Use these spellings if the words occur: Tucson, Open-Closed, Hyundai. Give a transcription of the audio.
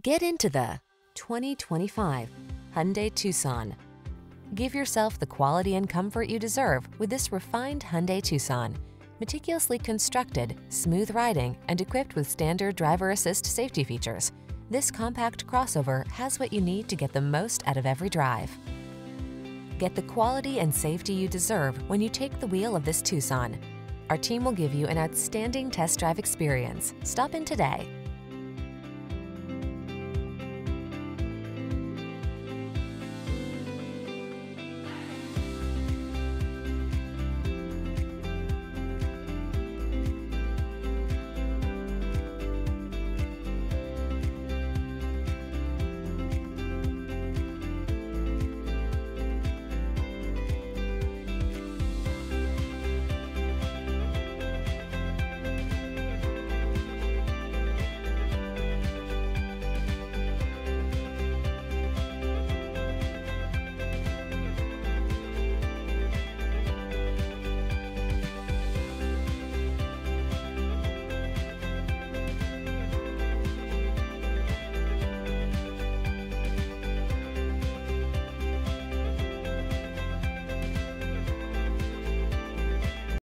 Get into the 2025 Hyundai Tucson. Give yourself the quality and comfort you deserve with this refined Hyundai Tucson. Meticulously constructed, smooth riding, and equipped with standard driver assist safety features, this compact crossover has what you need to get the most out of every drive. Get the quality and safety you deserve when you take the wheel of this Tucson. Our team will give you an outstanding test drive experience. Stop in today.